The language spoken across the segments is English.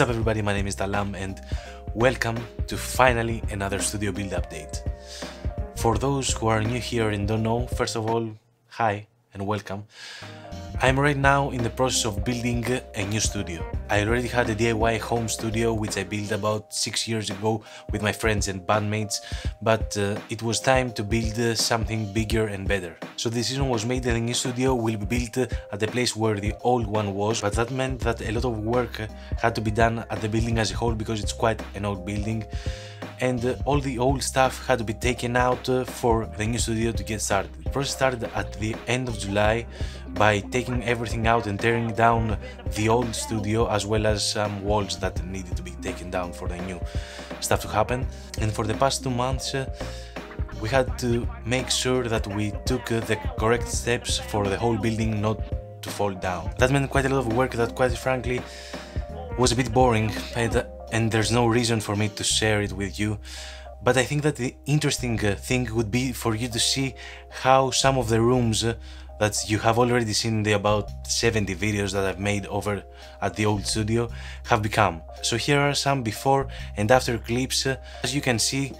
What's up everybody, my name is Talam and welcome to finally another studio build update. For those who are new here and don't know, first of all, hi and welcome. I'm right now in the process of building a new studio. I already had a DIY home studio which I built about 6 years ago with my friends and bandmates, but it was time to build something bigger and better. So the decision was made that a new studio will be built at the place where the old one was, but that meant that a lot of work had to be done at the building as a whole because it's quite an old building, and all the old stuff had to be taken out for the new studio to get started. The process started at the end of July by taking everything out and tearing down the old studio as well as some walls that needed to be taken down for the new stuff to happen. And for the past 2 months we had to make sure that we took the correct steps for the whole building not to fall down. That meant quite a lot of work that, quite frankly, was a bit boring, and there's no reason for me to share it with you. But I think that the interesting thing would be for you to see how some of the rooms that you have already seen in the about 70 videos that I've made over at the old studio have become. So here are some before and after clips. As you can see,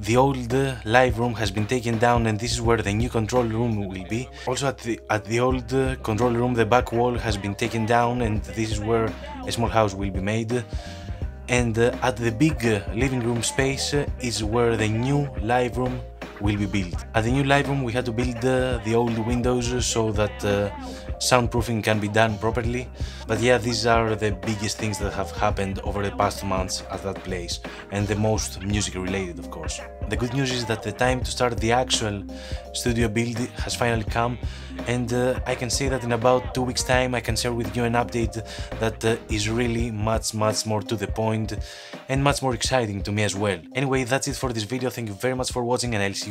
the old live room has been taken down and this is where the new control room will be. Also at the old control room, the back wall has been taken down and this is where a small house will be made. And at the big living room space is where the new live room will be built. At the new live room we had to build the old windows so that soundproofing can be done properly. But yeah, these are the biggest things that have happened over the past 2 months at that place, and the most music related, of course. The good news is that the time to start the actual studio build has finally come, and I can say that in about 2 weeks time I can share with you an update that is really much more to the point and much more exciting to me as well. Anyway, that's it for this video. Thank you very much for watching and I'll see